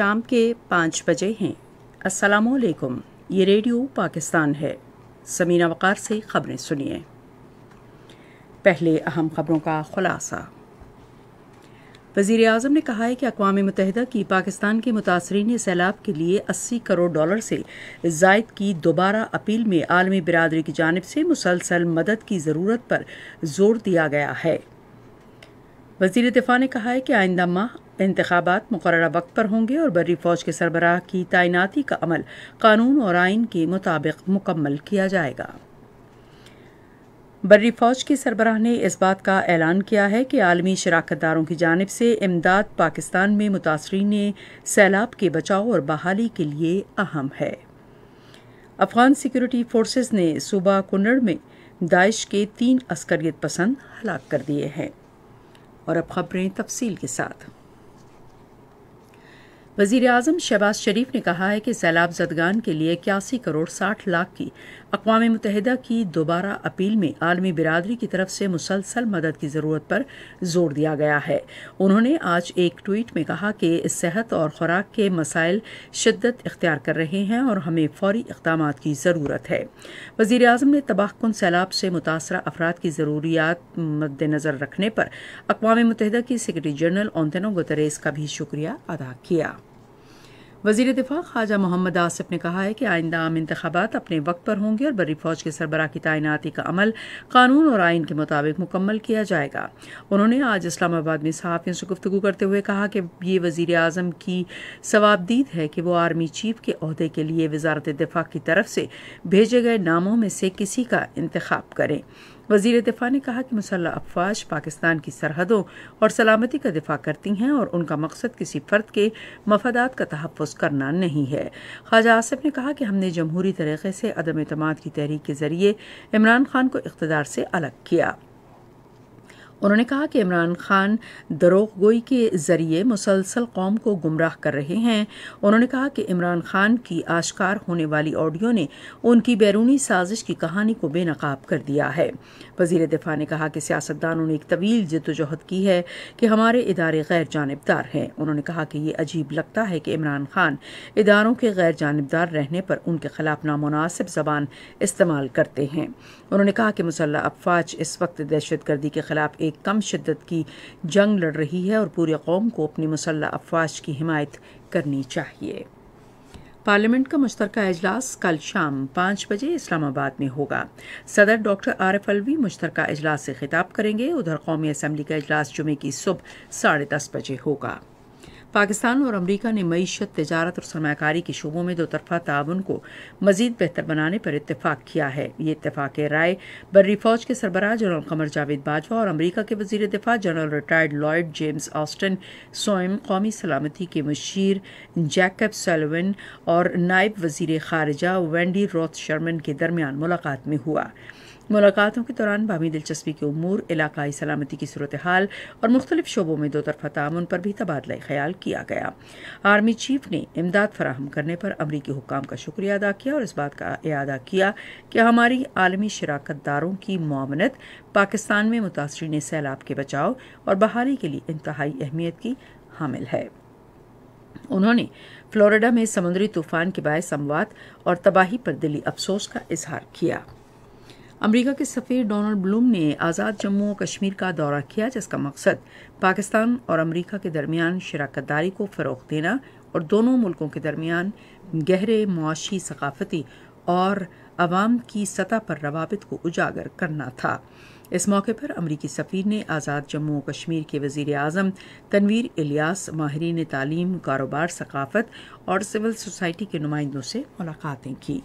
शाम के 5 बजे हैं। अस्सलामुअलैकुम, ये रेडियो पाकिस्तान है। समीना वकार से खबरें सुनिए। पहले अहम खबरों का खुलासा। वज़ीर-ए-आज़म ने कहा है कि अक़वाम मुत्तहिदा की पाकिस्तान के मुतासरीन सैलाब के लिए 80 करोड़ डॉलर से ज़ायद की दोबारा अपील में आलमी बिरादरी की जानिब से मुसलसल मदद की ज़रूरत पर जोर दिया गया है। वज़ीर दिफ़ा ने कहा है कि आइंदा माह इंतखाबात मुकर्ररा वक्त पर होंगे और बर्री फ़ौज के सरबराह की तैनाती का अमल कानून और आइन के मुताबिक मुकम्मल किया जाएगा। बर्री फ़ौज के सरबराह ने इस बात का ऐलान किया है कि आलमी शराकतदारों की जानिब से इमदाद पाकिस्तान में मुतासरीन सैलाब के बचाव और बहाली के लिए अहम है। अफगान सिक्योरिटी फोर्सेस ने सूबा कुनर में दाइश के 3 अस्करियत पसंद हलाक कर दिए हैं। और अब खबरें तफसील के साथ। वज़ीर-ए-आज़म शहबाज शरीफ ने कहा है कि सैलाब ज़दगान के लिए 81 करोड़ 60 लाख की अक़वाम मुत्तहिदा की दोबारा अपील में आलमी बिरादरी की तरफ से मुसलसल मदद की ज़रूरत पर जोर दिया गया है। उन्होंने आज एक ट्वीट में कहा कि सेहत और खुराक के मसाइल शिद्दत इख्तियार कर रहे हैं और हमें फौरी इक़दाम की ज़रूरत है। वज़ीर-ए-आज़म ने तबाहकुन सैलाब से मुतासरा अफराद की ज़रूरियात मद्देनज़र रखने पर अक़वाम मुत्तहिदा की सेक्रेटरी जनरल एंटोनियो गुतेरेस का भी शुक्रिया अदा किया। वज़ीर दिफ़ा ख्वाजा मोहम्मद आसिफ ने कहा है कि आइंदा आम इंतखाबात अपने वक्त पर होंगे और बर्री फ़ौज के सरबराह की तैनाती का अमल कानून और आइन के मुताबिक मुकम्मल किया जाएगा। उन्होंने आज इस्लामाबाद में सहाफ़ियों से गुफ्तगू करते हुए कहा कि ये वज़ीर-ए-आज़म की सवाबदीद है कि वो आर्मी चीफ के अहदे के लिए वज़ारत दिफ़ा की तरफ से भेजे गए नामों में से किसी का इंतखाब करें। वज़ीर दिफ़ा ने कहा कि मुसल्लह अफ़वाज पाकिस्तान की सरहदों और सलामती का दिफ़ा करती हैं और उनका मकसद किसी फ़र्द के मफादात का तहफ़्फ़ुज़ करना नहीं है। ख्वाजा आसिफ ने कहा कि हमने जमहूरी तरीक़े से अदम एतमाद की तहरीक के ज़रिए इमरान खान को इक़्तदार से अलग किया। उन्होंने कहा कि इमरान खान दरोग गोई के ज़रिए मुसलसल कौम को गुमराह कर रहे हैं। उन्होंने कहा कि इमरान खान की आश्कार होने वाली ऑडियो ने उनकी बैरूनी साजिश की कहानी को बेनकाब कर दिया है। वज़ीर दिफ़ा ने कहा कि सियासतदानों ने एक तवील जद्दोजहद की है कि हमारे इदारे गैर जानबदार हैं। उन्होंने कहा कि ये अजीब लगता है कि इमरान खान इदारों के गैर जानबदार रहने पर उनके खिलाफ नामुनासिब ज़बान इस्तेमाल करते हैं। उन्होंने कहा कि मुसल्लह अफ़वाज इस वक्त दहशतगर्दी के खिलाफ कम शिद्दत की जंग लड़ रही है और पूरी कौम को अपनी मुसल्ह अफवाज की हिमायत करनी चाहिए। पार्लियामेंट का मुश्तरका इजलास कल शाम 5 बजे इस्लामाबाद में होगा। सदर डॉक्टर RF अलवी मुश्तरका इजलास से खिताब करेंगे। उधर कौमी असम्बली का इजलास जुमे की सुबह 10:30 बजे होगा। पाकिस्तान और अमरीका ने मईशत, तजारत और सरमाकारी के शोबों में दोतरफा ताउन को मजीद बेहतर बनाने पर इतफाक़ किया है। ये इतफाक़ राय बर्री फ़ौज के सरबराह जनरल क़मर जावेद बाजवा और अमरीका के वज़ीर दिफ़ा general retired Lloyd James Austin स्वयं, कौमी सलामती के मुशीर जैकब सेल्वन और नायब वज़ीर ख़ारिजा वेंडी रोथ शर्मन के दरमियान मुलाकात में हुआ। मुलाकातों के दौरान बाहमी दिलचस्पी के उमूर, इलाकाई सलामती की सूरत हाल और मुख्तलिफ शोबों में दोतरफा ताउन पर भी तबादला ख्याल किया गया। आर्मी चीफ ने इमदाद फराहम करने पर अमरीकी हुक्काम का शुक्रिया अदा किया और इस बात का इआदा किया कि हमारी आलमी शराकतदारों की मुआवनत पाकिस्तान में मुतासरीन सैलाब के बचाव और बहाली के लिए इंतहाई अहमियत की हामिल है। उन्होंने फ्लोरिडा में समुद्री तूफान के बायस अमवात और तबाही पर दिली अफसोस का इजहार किया। अमेरिका के सफ़ीर डोनाल्ड ब्लूम ने आज़ाद जम्मू और कश्मीर का दौरा किया, जिसका मकसद पाकिस्तान और अमेरिका के दरमियान शराकतदारी को फ़रोग़ देना और दोनों मुल्कों के दरमियान गहरे मुआशी, सकाफ़ती और आवाम की सतह पर रवाबित को उजागर करना था। इस मौके पर अमरीकी सफ़ीर ने आज़ाद जम्मू और कश्मीर के वज़ीर आज़म तनवीर इलियास, माहरीन तालीम, कारोबार, सकाफ़त और सिविल सोसाइटी के नुमाइंदों से मुलाकातें की।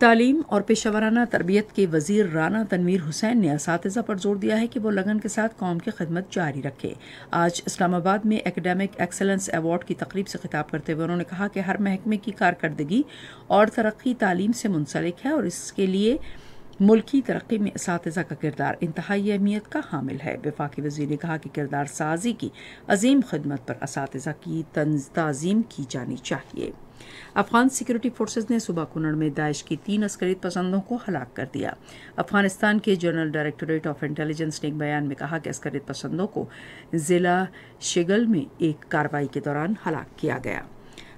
तालीम और पेशावराना तरबियत के वज़ीर राना तनवीर हुसैन ने असातिज़ा पर जोर दिया है कि वो लगन के साथ कौम की खिदमत जारी रखें। आज इस्लामाबाद में एकेडमिक एक्सेलेंस अवार्ड की तकरीब से ख़िताब करते हुए उन्होंने कहा कि हर महकमे की कारकर्दगी और तरक्की तालीम से मुंसलिक है और इसके लिए मुल्की तरक्की में इसातिज़ा का किरदार इंतहाई अहमियत का हामिल है। वफाकी वज़ीर ने कहा कि किरदार साजी की अजीम खिदमत पर इसातिज़ा की तज़ीम की जानी चाहिए। अफगान सिक्योरिटी फोर्सेज ने सुबह कुनर में दाइश की 3 अस्करी पसंदों को हलाक कर दिया। अफगानिस्तान के जनरल डायरेक्टोरेट ऑफ इंटेलिजेंस ने एक बयान में कहा कि अस्करी पसंदों को जिला शिगल में एक कार्रवाई के दौरान हलाक किया गया।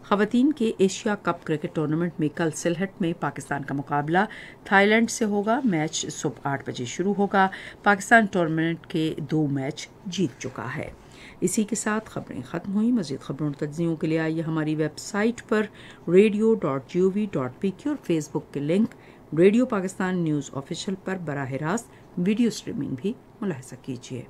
खवातीन के एशिया कप क्रिकेट टूर्नामेंट में कल सिलहट में पाकिस्तान का मुकाबला थाईलैंड से होगा। मैच सुबह 8 बजे शुरू होगा। पाकिस्तान टूर्नामेंट के 2 मैच जीत चुका है। इसी के साथ खबरें ख़त्म हुई। मज़ीद खबरों और तज्ज़ियों के लिए आइए हमारी वेबसाइट पर radio.gov.pk और फेसबुक के link radio Pakistan news official पर बराह रास्त वीडियो स्ट्रीमिंग भी मुलाहजा कीजिए।